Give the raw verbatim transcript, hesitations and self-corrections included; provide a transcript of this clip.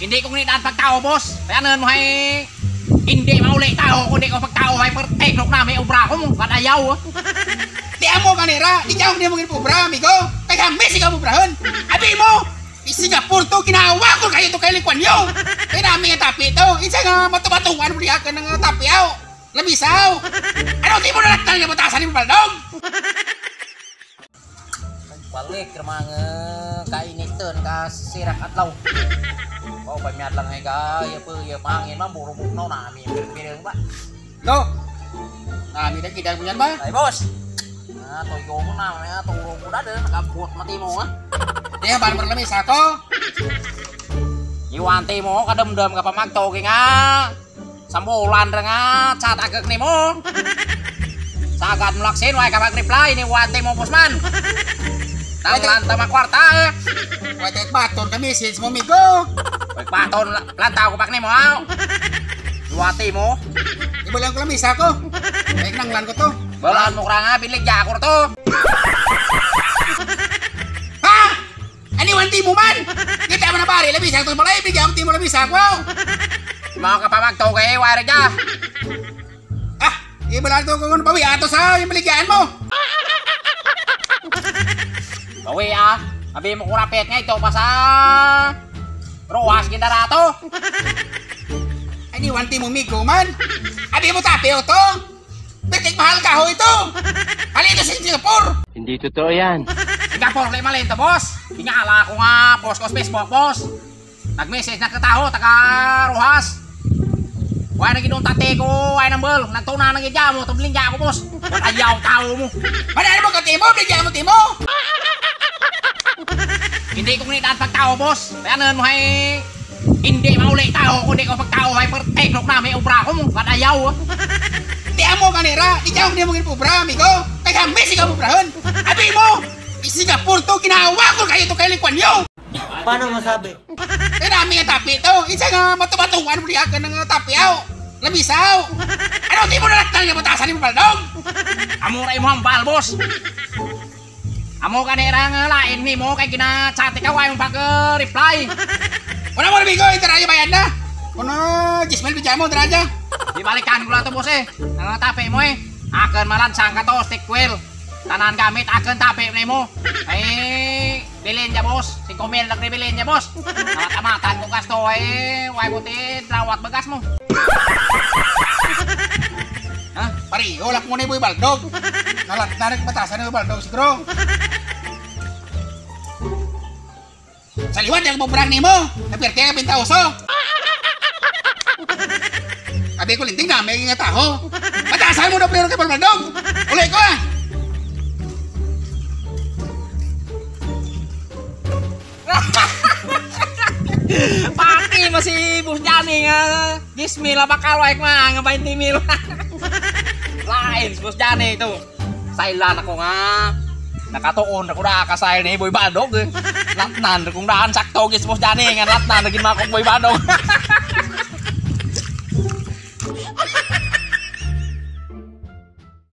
Hindi kong nitaan pagtao, boss. Kaya nun mo ay hindi mauli tao. Kung hindi ko pagtao ay perteknok na may obra kong batayaw. Di amo manera, di ako hindi mo ginobra, amigo. Kaya may sigaw mo brahon. Abi mo, di Singapore to, ginawa ko kayo to kay Likwan yo. Kaya namin ang tapi to. Isa nga matumatungan mo niya ka ng tapiaw. Labisaw! Ano di mo nalatang yung batasan ni BoyBaldog? Balik ke mga kainitan ka sirak at law. Kau pamiat lang ay ka yapang yapangin ma burubuk na nami pirang ba? No! Nami na kita punya ba? Ay boss! Ah, toyo mo na, ah, toyo mo na din, nakabuot mati mo ha? Di, bahan berlamis ako! Iwanti mo, kadamdam ka pamagto kaya nga! Sambulan dengan cat agak nih mo sagat mulaksin wae kapag reply ni wante mo busman taulan tama kwarta wate baton ka message mo migo wate baton lantaw kapak nih mo wate mo ibulang ko lamisa ko baik nanglan ko to balaan mo kurang bilik jakor to ha ani wanti mo man kita manabari lebih satu balay bigyan ti mo lamisa ko. Mau ke pamak tuh kayak warga. Ah, ini benar tuh kawan bawi atau saya yang belikan mau. Bawi ah, habis mau kurapetnya itu pasang ruas kita rato. Ini wanti mumiku man, habis mau tapi itu, betik mahal kau itu. Kali itu Singapura. Hindi totoo yan. Singapura lagi malin tuh bos. Tinggal aku ngap bos kos Facebook bos. Nag-message na ketaho taka ruhas. Wala na ginong tate ko, wala na bol, nagtuna na gidya mo, tublingya ko boss. Ayaw tao mo. Manano mo kati mo, bigyan mo timo. Hindi ko nilitaan pagtao boss, kaya nun mo ay hindi mauli tao, kundi ko pagtao ay perteknok na may obra ko mo, ba't ayaw. Hindi mo kanira, di ka hindi mo ginobra, amigo. Kaya may sigaw mo brahon. Abi mo, Singapore to, ginawa ko kayo to kay Likwan yo. Paano masabi? Eh namin ang tapi to. Isa nga matumatungan mo niya ka ng tapiaw. Labisaw. Ano di mo nalatang yung batasan ni BoyBaldog? Amuray mo ang bal, boss. Amo ka nirang lain ni mo kay kinatsate ka wayong pag-reply. Wala mo nabigo, itaraya bayan na. Kuno, Jismel bigyan mo, itaraya. Dibalikan ko lang to, boss eh. Ang tapi mo eh. Akan malansang ka to, stick well. Tanan gamit, akan tapi mo. Eh... Bilin niya, boss. Singkomil lang ribilin niya, boss. Nakatamatan ko gasto, eh. Huwag butin, trawat bagas mo. Ha? Pari, ulak mo na yung BoyBaldog. Nalat na rin batasan yung BoyBaldog, siguro. Sa liwan, yung bubrang ni mo. Napirte ka pintauso. Sabi ko, linting na, may nga taho. Batasan mo na pero kay BoyBaldog. Uli ko, ah. Pati masih bus Jhony nga Jismil bakal waik ma nga twenty mil. Lain bus Jhony itu. Sailan ako nga. Nakatuon ako na kasail ni BoyBaldog. Latnan kung daan sakto gis bus Jhony nga latnan naging makong BoyBaldog.